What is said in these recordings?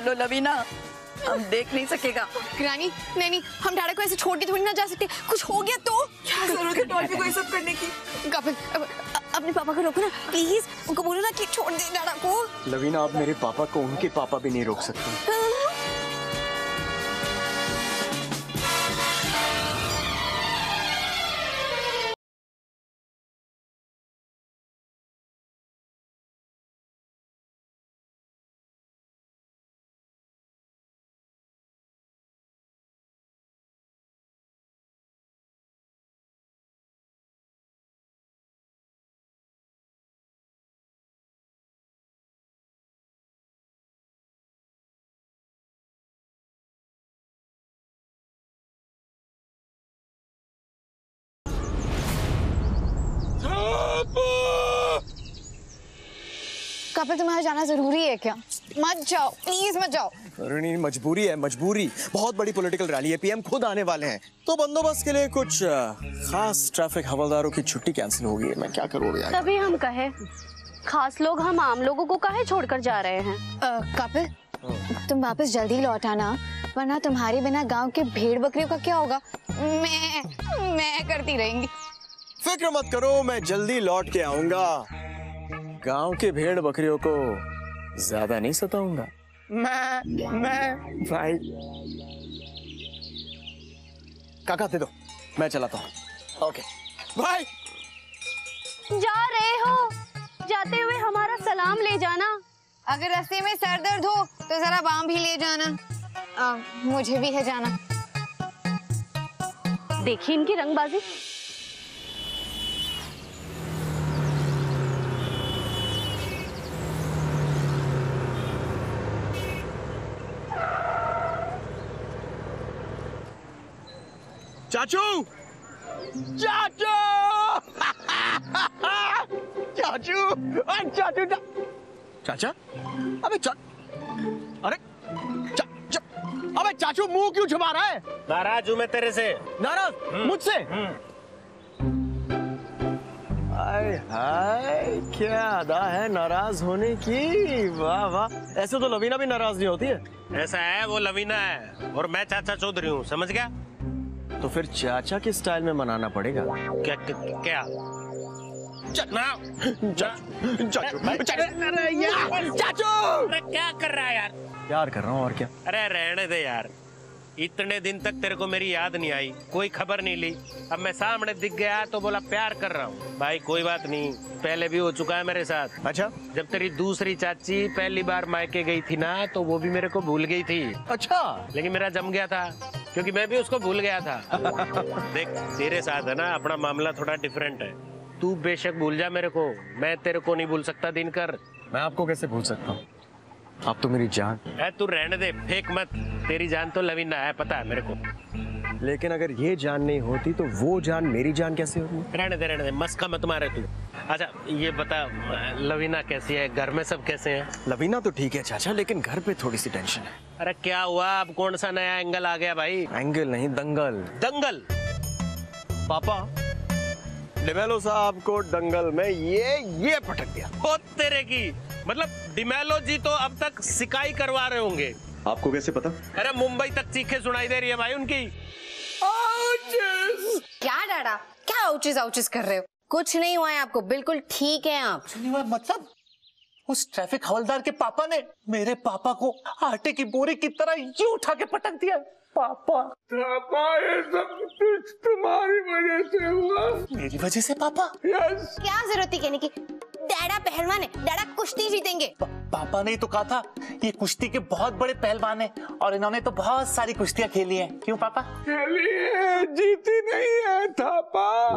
चलो लवीना, हम देख नहीं सकेगा। रानी नहीं, हम ढाड़ा को ऐसे छोड़ के थोड़ी ना जा सकते, कुछ हो गया तो। क्या जरूरत है डॉल्फी को ये सब करने की? काफी अपने पापा को रोको ना प्लीज, उनको बोलो ना कि छोड़ दे ढाड़ा को। लवीना आप मेरे पापा को उनके पापा भी नहीं रोक सकते। कपिल तुम्हारा जाना जरूरी है क्या? मत जाओ प्लीज, मत जाओ। अरे मजबूरी है, मजबूरी। बहुत बड़ी पॉलिटिकल रैली है, पीएम खुद आने वाले हैं, तो बंदोबस्त के लिए कुछ खास ट्रैफिक हवलदारों की छुट्टी कैंसिल हो गई है। मैं क्या करूँगी यार? तभी हम कहे खास लोग हम आम लोगों को कहे छोड़कर जा रहे हैं। कपिल तुम वापस जल्दी लौट आना, वरना तुम्हारे बिना गाँव के भेड़ बकरियों का क्या होगा। मैं करती रहेंगी। फिक्र मत करो, मैं जल्दी लौट के आऊंगा। गांव के भेड़ बकरियों को ज्यादा नहीं सताऊंगा। मैं भाई काका दे दो, मैं चलाता हूँ। ओके भाई। जा रहे हो, जाते हुए हमारा सलाम ले जाना। अगर रास्ते में सर दर्द हो तो जरा बाम भी ले जाना। मुझे भी है जाना। देखिए इनकी रंगबाजी। चाचू चाचू चाचू चाचू चाचा। अबे अरे अबे चाचू मुंह क्यों छुपा रहा है? नाराज हूँ मैं तेरे से। नाराज मुझसे? हाय हाय क्या अदा है नाराज होने की। वाह वाह, ऐसे तो लवीना भी नाराज नहीं होती है। ऐसा है वो लवीना है और मैं चाचा चौधरी हूँ, समझ गया? तो फिर चाचा के स्टाइल में मनाना पड़ेगा। क्या क्या क्या कर रहा है यार? प्यार कर रहा हूँ और क्या। अरे रहने दे यार, इतने दिन तक तेरे को मेरी याद नहीं आई, कोई खबर नहीं ली, अब मैं सामने दिख गया तो बोला प्यार कर रहा हूँ। भाई कोई बात नहीं, पहले भी हो चुका है मेरे साथ। अच्छा? जब तेरी दूसरी चाची पहली बार मायके गई थी ना, तो वो भी मेरे को भूल गई थी। अच्छा? लेकिन मेरा जम गया था क्योंकि मैं भी उसको भूल गया था। देख तेरे साथ है ना अपना मामला थोड़ा डिफरेंट है, तू बेशक भूल जा मेरे को, मैं तेरे को नहीं भूल सकता। दिनकर मैं आपको कैसे भूल सकता हूँ? आप तो मेरी जान है। तू रहने दे, फेंक मत, तेरी जान तो लवीना है, पता है मेरे को। लेकिन अगर ये जान नहीं होती तो वो जान मेरी जान कैसे होगी? रहने दे, मस्का मत मारे तू। अच्छा ये बता लवीना कैसी है, घर में सब कैसे हैं? लवीना तो ठीक है चाचा, लेकिन घर पे थोड़ी सी टेंशन है। अरे क्या हुआ, अब कौन सा नया एंगल आ गया भाई? एंगल नहीं, दंगल। दंगल? पापा डिमेलो साहब को दंगल में ये पटक दिया। ओ तेरे की, मतलब डिमेलो जी तो अब तक शिकायत करवा रहे होंगे। आपको कैसे पता? अरे मुंबई तक चीखें सुनाई दे रही है भाई उनकी। आउचेस! क्या डाड़ा, क्या आउचेस आउचेस कर रहे हो? कुछ नहीं हुआ है आपको, बिल्कुल ठीक है आप। नहीं हुआ मतलब? उस ट्रैफिक हवलदार के पापा ने मेरे पापा को आटे की बोरी की तरह यूं उठा के पटक दिया। पापा ये सब कुछ तुम्हारी वजह से हुआ। मेरी वजह से पापा? यस। क्या जरूरत थी कहने की? डैडा पहलवान है, डैडा कुश्ती जीतेंगे। पापा ने तो कहा था ये कुश्ती के बहुत बड़े पहलवान हैं और इन्होंने तो बहुत सारी कुश्तियाँ खेली हैं। क्यों पापा? खेली है, जीती नहीं है थापा।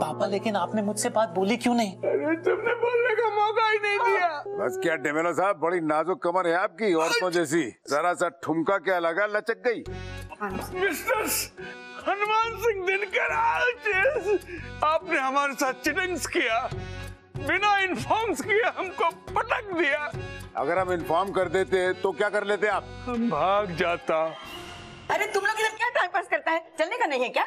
पापा लेकिन आपने मुझसे बात बोली क्यों नहीं? अरे तुमने बोलने का मौका ही नहीं दिया। बस क्या डेमेलो साहब, बड़ी नाजुक कमर है आपकी, औरतों जैसी। जरा सा ठुमका क्या लगा, लचक गयी। हनुमान सिंह दिनकर, आपने हमारे साथ चिटिंग्स किया, बिना इन्फॉर्म्स किए हमको पटक दिया। अगर हम इन्फॉर्म कर देते तो क्या कर लेते आप? हम भाग जाता। अरे तुम लोग इधर क्या टाइम पास करता है, चलने का नहीं है क्या?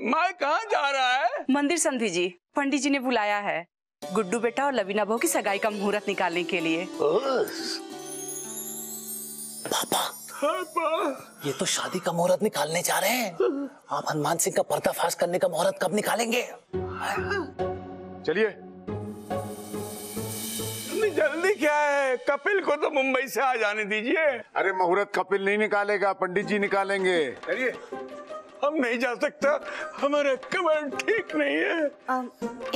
मैं कहाँ जा रहा है? मंदिर संधि जी, पंडित जी ने बुलाया है, गुड्डू बेटा और लवीना बहू की सगाई का मुहूर्त निकालने के लिए। पापा, ये तो शादी का मुहूर्त निकालने जा रहे हैं। आप हनुमान सिंह का पर्दाफाश करने का मुहूर्त कब निकालेंगे? चलिए। जल्दी क्या है, कपिल को तो मुंबई से आ जाने दीजिए। अरे मुहूर्त कपिल नहीं निकालेगा, पंडित जी निकालेंगे। चलिए। हम नहीं जा सकता, हमारा कमर ठीक नहीं है।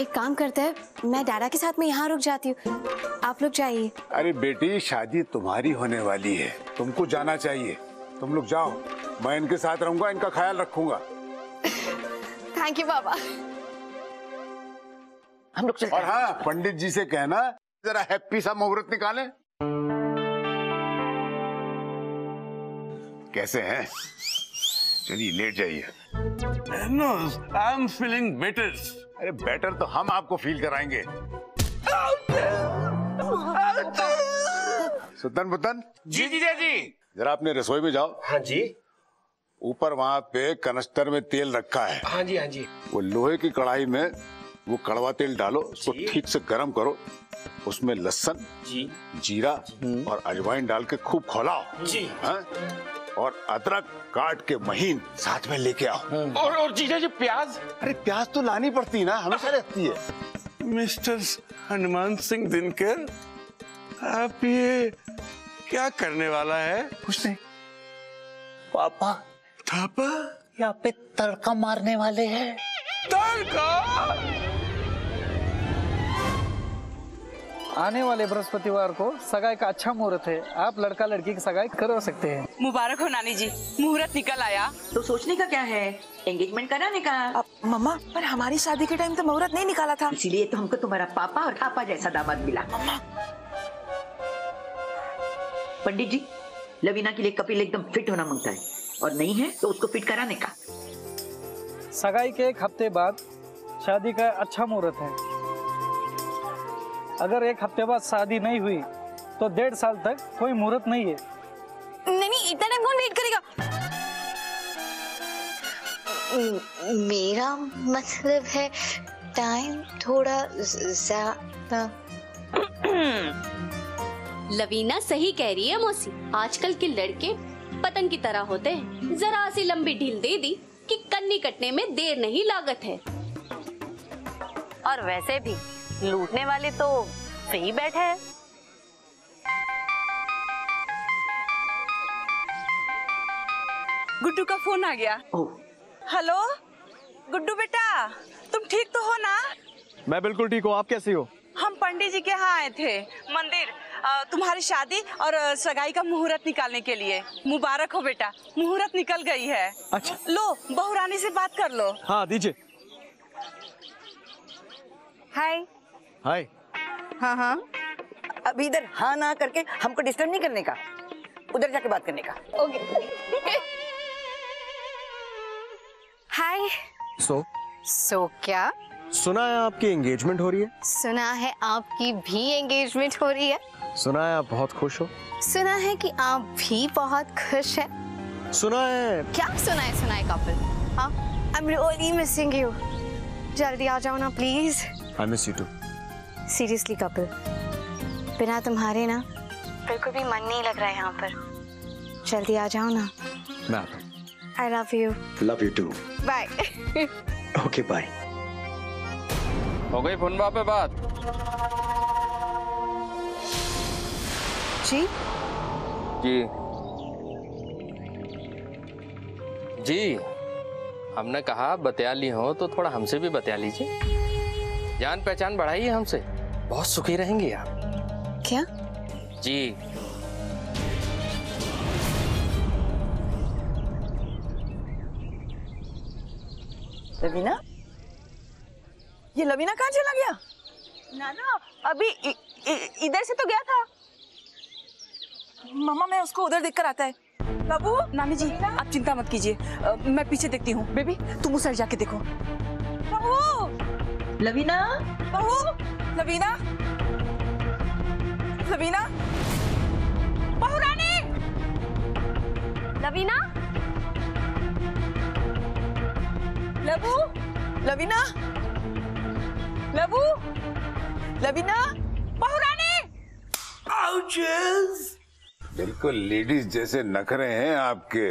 एक काम करते हैं, मैं दादा के साथ में यहाँ रुक जाती हूँ, आप लोग जाइए। अरे बेटी, शादी तुम्हारी होने वाली है, तुमको जाना चाहिए। तुम लोग जाओ, मैं इनके साथ रहूंगा, इनका ख्याल रखूंगा। थैंक यू बाबा, हम लोग। और हाँ, पंडित जी से कहना जरा हैप्पी सा मुहूर्त निकालें। कैसे हैं? चलिए लेट जाइए। No, I'm feeling better. अरे बेटर तो हम आपको फील कराएंगे। सुतन बुतन। जी जी जी। जरा आपने रसोई में जाओ। हाँ जी। ऊपर वहाँ पे कनस्तर में तेल रखा है। हाँ जी हाँ जी। वो लोहे की कढ़ाई में वो कड़वा तेल डालो, उसको ठीक से गर्म करो, उसमें लहसुन, जीरा और अजवाइन डाल के खूब खौलाओ जी, और अदरक काट के महीन साथ में लेके आओ। और जीजा जी प्याज? अरे प्याज तो लानी पड़ती ना, हमेशा रहती है। मिस्टर हनुमान सिंह दिनकर, आप ये क्या करने वाला है? कुछ नहीं पापा। थापा, यहाँ पे तड़का मारने वाले हैं। तड़का? आने वाले बृहस्पतिवार को सगाई का अच्छा मुहूर्त है, आप लड़का लड़की की सगाई करवा सकते हैं। मुबारक हो नानी जी, मुहूर्त निकल आया। तो सोचने का क्या है, एंगेजमेंट कराने का। मम्मा, पर हमारी शादी के टाइम तो मुहूर्त नहीं निकाला था, इसीलिए तो हमको तुम्हारा पापा और पापा जैसा दामाद मिला। मम्मा, पंडित जी, लवीना के लिए कपिल एकदम फिट होना मांगता है, और नहीं है तो उसको फिट कराने का। सगाई के एक हफ्ते बाद शादी का अच्छा मुहूर्त है। अगर एक हफ्ते बाद शादी नहीं हुई तो 1.5 साल तक कोई मुहूर्त नहीं है। नहीं, इतना टाइम कौन वेट करेगा? मेरा मतलब है टाइम थोड़ा ज़्यादा। लवीना सही कह रही है मौसी, आजकल के लड़के पतंग की तरह होते हैं। जरा सी लंबी ढील दे दी कि कन्नी कटने में देर नहीं लागत है। और वैसे भी लूटने वाले तो सही बैठे हैं। गुड्डू का फोन आ गया। हेलो गुड्डू बेटा, तुम ठीक तो हो ना? मैं बिल्कुल ठीक हूँ, आप कैसी हो? हम पंडित जी के यहाँ आए थे मंदिर, तुम्हारी शादी और सगाई का मुहूर्त निकालने के लिए। मुबारक हो बेटा, मुहूर्त निकल गई है। अच्छा, लो बहू रानी से बात कर लो। हाँ दीजिए। हाय हाय। हाँ हाँ, अब इधर हाँ ना करके हमको डिस्टर्ब नहीं करने का, उधर जाके बात करने का। ओके। हाय। सो क्या सुना है आपकी एंगेजमेंट हो रही है? सुना है आपकी भी एंगेजमेंट हो रही है। सुना है आप बहुत खुश हो। सुना है कि आप भी बहुत खुश हैं। सुना है क्या? सुना है कपिल। हाँ, I am really missing you, जल्दी आ जाओ ना please. I miss you too. Seriously Kapil, बिना तुम्हारे ना बिल्कुल भी मन नहीं लग रहा है यहाँ पर। जल्दी आ जाओ ना। मैं आता हूँ। I love you. Love you too. Bye. Okay, bye. हो गई फोन पे बात? जी? जी। जी, हमने कहा बतियाली हो तो थोड़ा हमसे भी बतिया लीजिए, जान पहचान बढ़ाइए हमसे, बहुत सुखी रहेंगी आप। क्या? जी। लवीना, ये लवीना कहाँ चला गया? नाना, अभी इधर से तो गया था। मम्मा, मैं उसको उधर देखकर आता है। बाबू। नानी जी, आप चिंता मत कीजिए, मैं पीछे देखती हूँ। बेबी, तुम उस साइड जाके देखो। बाबू। लवीना। बहू। लवीना। लवीना। बहू रानी। लवीना। लबू। लवीना। लबू। लवीना। बहू रानी। बिल्कुल लेडीज जैसे नखरे हैं आपके।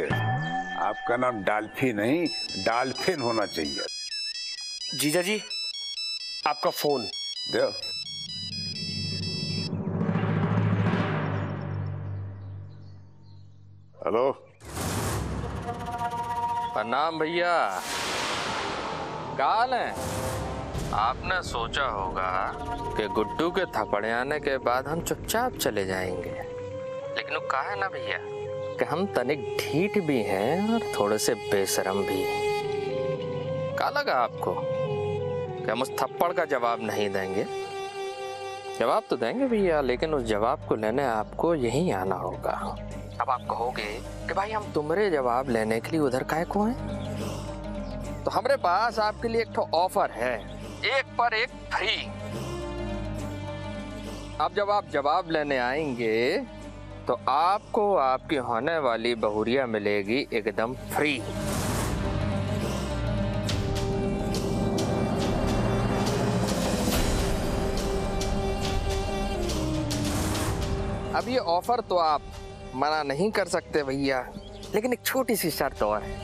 आपका नाम डाल्फी नहीं डाल्फिन होना चाहिए। जीजा जी आपका फोन दो। हेलो प्रणाम भैया, काल है। आपने सोचा होगा कि गुड्डू के थप्पड़े आने के बाद हम चुपचाप चले जाएंगे, लेकिन वो कहा है ना भैया कि हम तनिक ढीठ भी हैं और थोड़े से बेशरम भी। क्या लगा आपको कि हम उस थप्पड़ का जवाब नहीं देंगे? जवाब तो देंगे भैया, लेकिन उस जवाब को लेने आपको यहीं आना होगा। अब आप कहोगे कि भाई हम तुम्हारे जवाब लेने के लिए उधर काहे को हैं? तो हमारे पास आपके लिए एक ठो ऑफर है, एक पर एक फ्री। अब जब आप जवाब लेने आएंगे तो आपको आपकी होने वाली बहुरिया मिलेगी एकदम फ्री। अब ये ऑफर तो आप मना नहीं कर सकते भैया, लेकिन एक छोटी सी शर्त और है।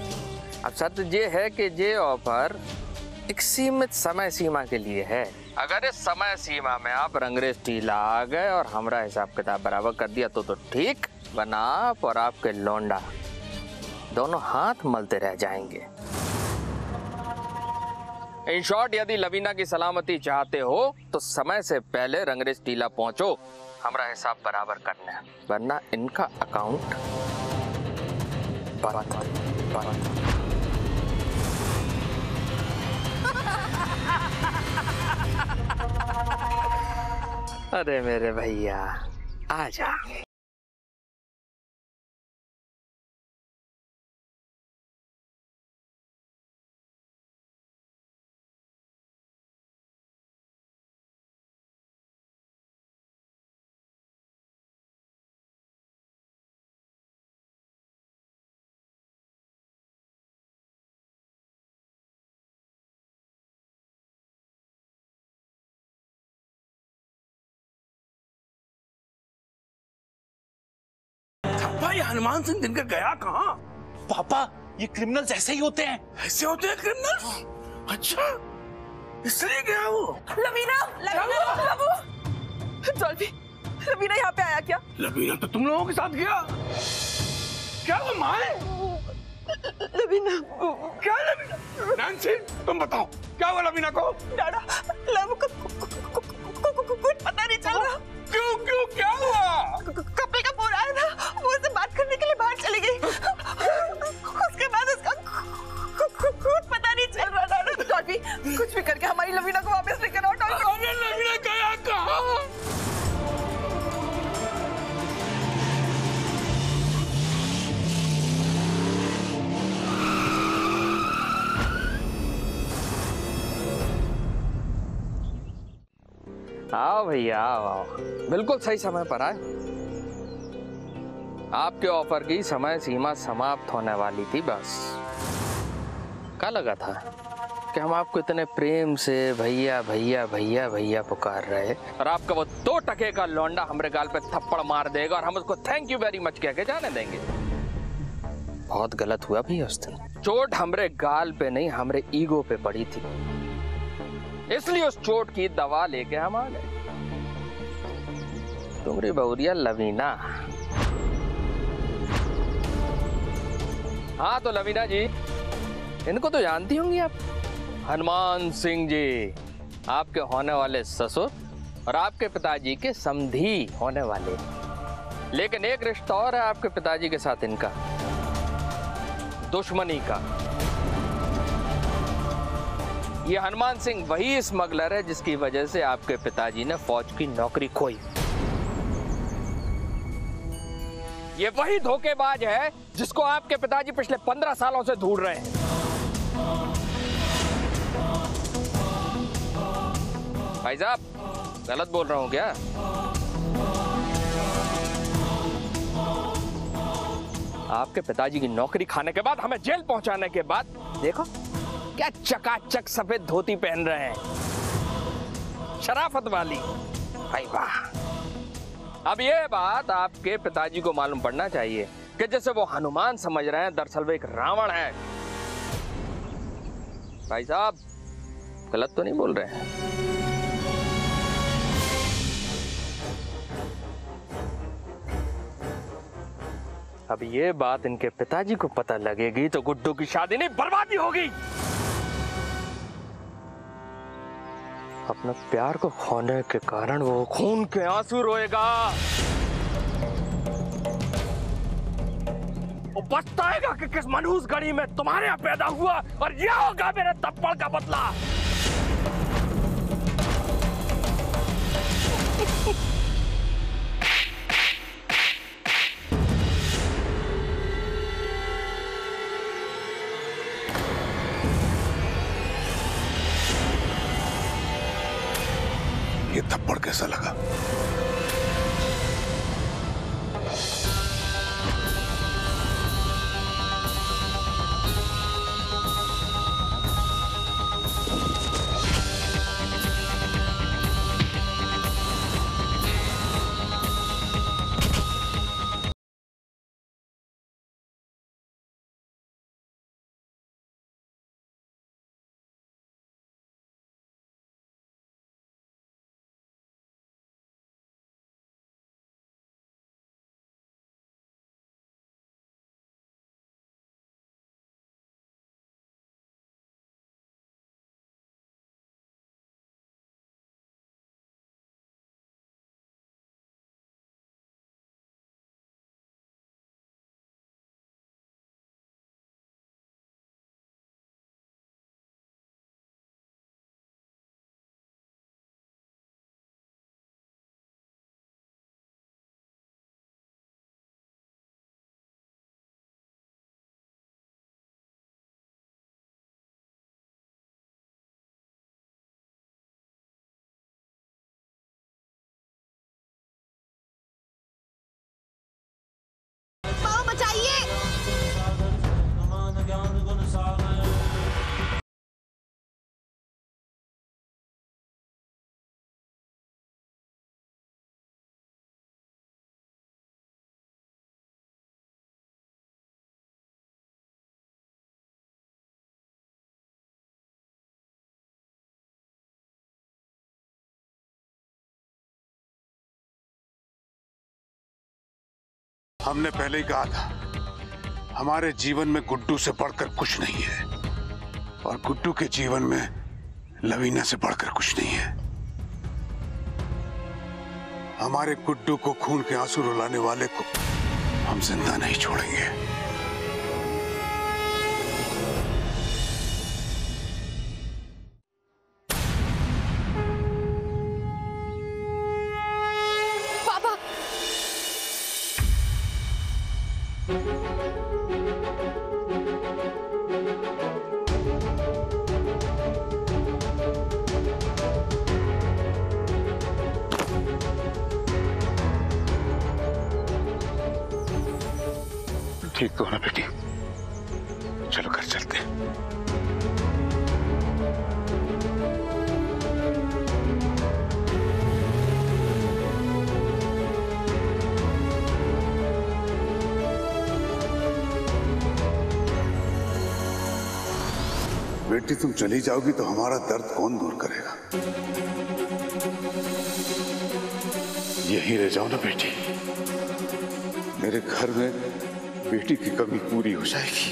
अब शर्त ये है कि ये ऑफर एक सीमित समय सीमा के लिए है। अगर इस समय सीमा में आप रंगरेज टीला आ गए और हमारा हिसाब किताब बराबर कर दिया तो ठीक, वरना आप और आपके लौंडा दोनों हाथ मलते रह जाएंगे। इन शॉर्ट, यदि लवीना की सलामती चाहते हो तो समय से पहले रंगरेज टीला पहुंचो, हमारा हिसाब बराबर करना है, वरना इनका अकाउंट बराबर। अरे मेरे भैया आ जा। हनुमान सिंह दिनकर गया कहाँ? पापा ये क्रिमिनल्स ऐसे ही होते हैं। ऐसे होते हैं क्रिमिनल्स? अच्छा इसलिए गया वो। लवीना, लवीना यहाँ पे आया क्या? लवीना तो तुम लोगों के साथ गया क्या? वो माँ है लवीना क्या? लवीना नानसी तुम बताओ क्या हुआ लवीना को? डाड़ा लव को कुछ पता नहीं चल रहा। क्यों क्यों क्या हुआ? कपिल का फोन आया था, वो उससे बात करने के लिए बाहर चली गई। उसके बाद उसका खुद पता नहीं चल रहा। डॉल्फी कुछ भी करके हमारी लवीना को वापस लेकर आओ। डॉल्फी लवीना गया कहाँ? आओ भैया आओ, बिल्कुल सही समय पर आए। आपके ऑफर की समय सीमा समाप्त होने वाली थी बस। क्या लगा था कि हम आपको इतने प्रेम से भैया भैया भैया भैया पुकार रहे और आपका वो 2 टके का लौंडा हमरे गाल पे थप्पड़ मार देगा और हम उसको थैंक यू वेरी मच कह के जाने देंगे? बहुत गलत हुआ भैया। उस दिन चोट हमरे गाल पे नहीं हमरे ईगो पे पड़ी थी, इसलिए उस चोट की दवा लेके हम आ गए। तुम्हारी बहुरिया लवीना। हाँ तो लवीना जी इनको तो जानती होंगी आप, हनुमान सिंह जी आपके होने वाले ससुर और आपके पिताजी के समधी होने वाले। लेकिन एक रिश्ता और है आपके पिताजी के साथ इनका, दुश्मनी का। ये हनुमान सिंह वही स्मगलर है जिसकी वजह से आपके पिताजी ने फौज की नौकरी खोई। ये वही धोखेबाज है जिसको आपके पिताजी पिछले 15 सालों से ढूंढ रहे हैं। भाई साहब गलत बोल रहा हूं क्या? आपके पिताजी की नौकरी खाने के बाद, हमें जेल पहुंचाने के बाद देखो क्या चकाचक सफेद धोती पहन रहे हैं, शराफत वाली। भाई वाह, अब ये बात आपके पिताजी को मालूम पड़ना चाहिए कि जैसे वो हनुमान समझ रहे हैं, दरअसल वो एक रावण है। भाई साहब गलत तो नहीं बोल रहे हैं? अब ये बात इनके पिताजी को पता लगेगी तो गुड्डू की शादी नहीं बर्बादी होगी। अपना प्यार को खोने के कारण वो खून के आंसू रोएगा, वो पछताएगा कि किस मनहूस घड़ी में तुम्हारे यहाँ पैदा हुआ और यह होगा मेरे थप्पड़ का बदला। थप्पड़ कैसा लगा? हमने पहले ही कहा था हमारे जीवन में गुड्डू से बढ़कर कुछ नहीं है और गुड्डू के जीवन में लवीना से बढ़कर कुछ नहीं है। हमारे गुड्डू को खून के आंसू रुलाने वाले को हम जिंदा नहीं छोड़ेंगे। ठीक तो है ना बेटी? चलो घर चलते हैं। बेटी तुम चली जाओगी तो हमारा दर्द कौन दूर करेगा? यहीं रह जाओ ना बेटी, मेरे घर में बेटी की कमी पूरी हो जाएगी।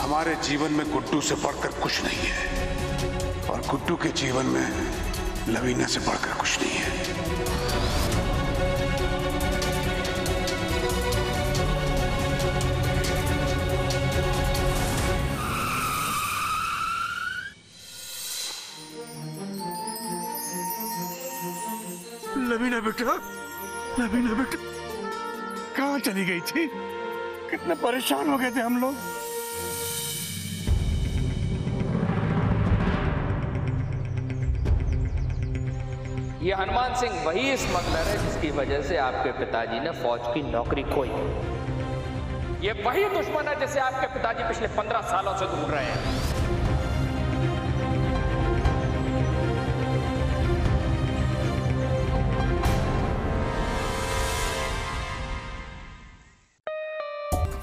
हमारे जीवन में गुड्डू से बढ़कर कुछ नहीं है और गुड्डू के जीवन में लवीना से बढ़कर कुछ नहीं है। लवीना बेटा कहाँ चली गई थी? कितने परेशान हो गए थे हम लोग। ये हनुमान सिंह वही स्मगलर है जिसकी वजह से आपके पिताजी ने फौज की नौकरी खोई। ये वही दुश्मन है जिसे आपके पिताजी पिछले 15 सालों से ढूंढ रहे हैं।